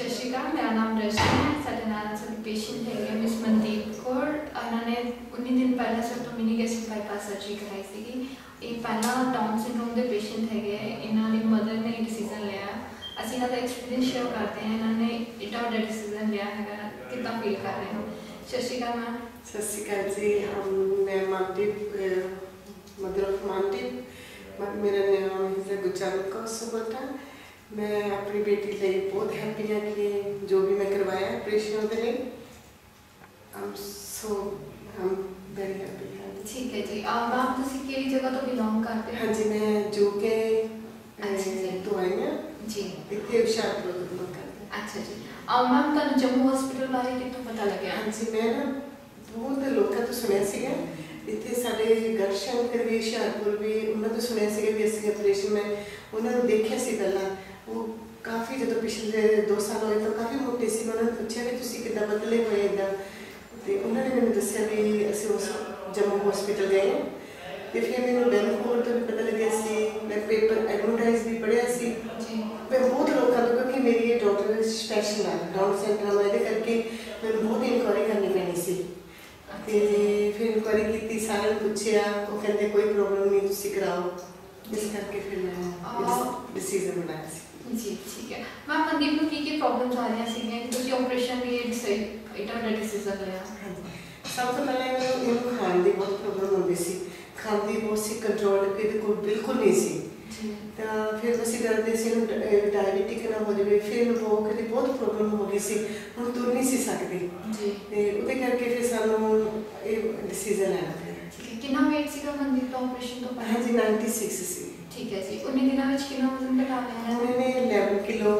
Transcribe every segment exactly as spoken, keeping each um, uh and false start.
सत श्री अकाल, मेरा नाम रश्मि है। साढ़े नाना से पेशेंट है मिस मनदीप कौर। उन्होंने उन्नीस दिन पहले सप्टोमिनिक एसिड बाईपास सर्जरी कराई थी। ये पहला डाउन सिंड्रोम के पेशेंट है। इन्होंने मदर ने डिसीजन लिया, असं इन्हों का एक्सपीरियंस शेयर करते हैं। इन्होंने एडा वाला डिसीजन लिया है, कि फील कर रहे हो। सत श्री अकाल मैम। सत श्री अकाल जी, हम मैं मनदीप, मदर ऑफ मनदीप। मेरा नाम है गुजरन कौर सुगो। मैं अपनी बेटी लिए बहुत हैप्पी है कि जो भी मैं करवाया ऑपरेशन के लिए, हम सो हम वेरी हैप्पी हैं। ठीक है जी। आप आप किसी के जगह तो बिलोंग करते हैं? हाँ जी, मैं जो के तो आई हूँ जी, इतने शायद लोग बिलोंग करते हैं। अच्छा जी। और मैम तुम जम्मू हॉस्पिटल बारे में तो पता लगे? हाँ जी, मैं ना बहुत लोगों तो सुने सीगा, इतने सारे गर्शन कर भी शाहपुर भी उन्होंने तो सुने सीगा भी ऐसे ऑपरेशन में उन्होंने देखा सी पहला। वो काफ़ी जो तो पिछले दो साल होए तो काफ़ी मोटे सी। मैं उन्होंने पूछा भी तुम कि बदले होए इदा, तो उन्होंने मैंने दसिया भी असं उस जम्मू हॉस्पिटल गए हैं। तो फिर मैं बैंक होर तो भी पता लगे सी, मैं पेपर एडवरटाइज भी पढ़िया सी। मैं बहुत लोगों को, क्योंकि मेरी डॉक्टर स्पेशल है डाउन सिंड्रोम, ये करके मैं बहुत इनक्वायरी करनी पैनी सी। फिर इनक्वायरी की सारे पूछा, वो कहते कोई प्रॉब्लम नहीं तुम कराओ, इस करके फिर मैं डिसीजन बनाया। जी ठीक है मैम। मनदीप की की प्रॉब्लम आ रही सी कि ऑपरेशन भी इतना डिसीजन लिया? सब तो पहले मैं खाने की बहुत प्रॉब्लम होती सी, खाने की बहुत सी कंट्रोल को बिल्कुल नहीं सी। तो फिर वैसे डरते सी डायबिटिक ना हो जाए, फिर वो कहते बहुत प्रॉब्लम हो गई सी, हम तुर नहीं सी सकती। उसके करके फिर सानू डिसीजन लेना पिया। कितना वेट सी मनदीप का ऑपरेशन तो? हाँ जी, नाइनटी सिक्स सी। ठीक है जी। उन्हें दिनों में कितना वजन घटाया है? उन्हें ग्यारह किलो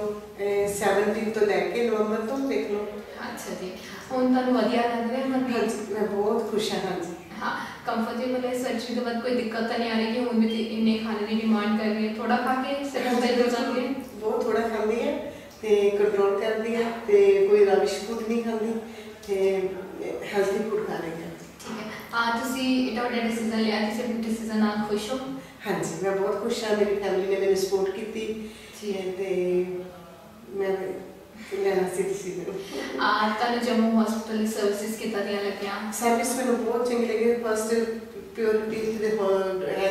सत्रह तो लेके नवंबर तो देख लो। अच्छा जी, हम तो बढ़िया लग रहे हैं मनदीप। मैं बहुत खुश हूं। हां जी, हां कंफर्टेबल है। सर्जरी के बाद कोई दिक्कत नहीं आ रही कि उनमें इतने खाने की डिमांड कर रही है? थोड़ा खा के सेटल हो जाती है, बहुत थोड़ा खाती है ते कंट्रोल करती है, ते कोई रविश फूड नहीं खाती, ते हेल्दी फूड खा रही है। ठीक है। हां ਤੁਸੀਂ ਇਹ ਤੁਹਾਡਾ ਡਿਸੀਜਨ ਲਿਆ ਕਿ ਸਿਰਫ ਡਿਸੀਜਨ ਨਾਲ ਖੁਸ਼ ਹੋ? हाँ जी, मैं बहुत खुश हाँ। मेरी फैमिली ने मैंने सपोर्ट की थी, मैं लेना सी डिसीजन। आज जम्मू हॉस्पिटल सर्विस कितना लगिया? सर्विस मैं बहुत चंगी लगी। फस्ट प्योरिटी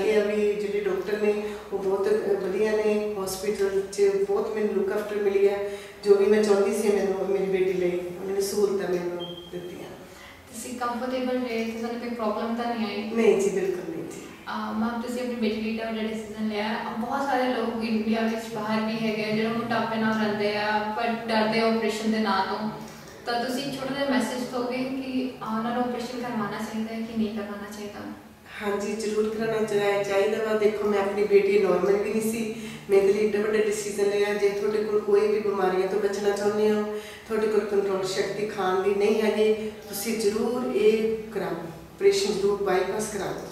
है भी जी डॉक्टर ने, वो बहुत बढ़िया ने। हॉस्पिटल बहुत मैं लुक आफ्टर मिली है, जो भी मैं चाहती सी मैंने मेरी बेटी लिए उन्होंने सहूलत मैंने दी। कंफर्टेबल रहे तो कोई प्रॉब्लम तो नहीं आई? नहीं जी, बिल्कुल नहीं जी। मैं तुम अपनी बेटी का डिसीजन लिया। बहुत सारे लोग इंडिया में बाहर भी है जो मोटापे नाल रहते हैं पर डरते ऑपरेशन के नाल तो। तो तुम छोटा जिहा मैसेज दोगे कि उन्होंने ऑपरेशन करवाना चाहिए कि नहीं करवाना चाहिए? हाँ जी, जरूर कराना चाहिए चाहिए वा। देखो मैं अपनी बेटी नॉर्मल भी नहीं सी, मेरे लिए एडा वाला डिसीजन लिया। जे थोड़े को कोई भी बीमारियां तो बचना चाहते हो, थोड़े को कंट्रोल शक्ति खान की नहीं है, तुम जरूर ये कराओ ऑपरेशन, जरूर बाईपास करा दो।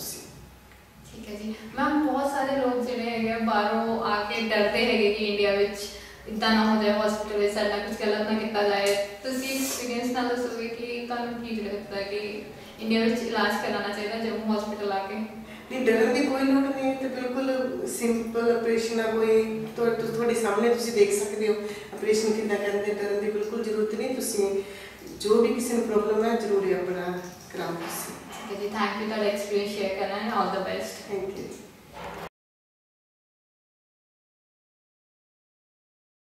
ठीक है जी मैम। बहुत सारे लोग जो है बाहरों आके डरते हैं कि इंडिया में इतना ना हो जाए, हॉस्पिटल में साढ़ा कुछ गलत ना किया जाए। तो एक्सपीरियंस ना दसोगे कि तुम की लगता है कि इंडिया में इलाज कराना चाहिए जम्मू हॉस्पिटल आके? नहीं, डरने की कोई लोड़ नहीं है। तो बिल्कुल सिंपल ऑपरेशन है, कोई तो थोड़े सामने तुम देख सकते हो ऑपरेशन कितना करते। डरने की बिल्कुल जरूरत नहीं। तुम जो भी किसी को प्रॉब्लम है जरूर अपना कराओ। ठीक है जी, थैंक यू। थोड़ा एक्सपीरियंस शेयर करना है। All the best. Thank you.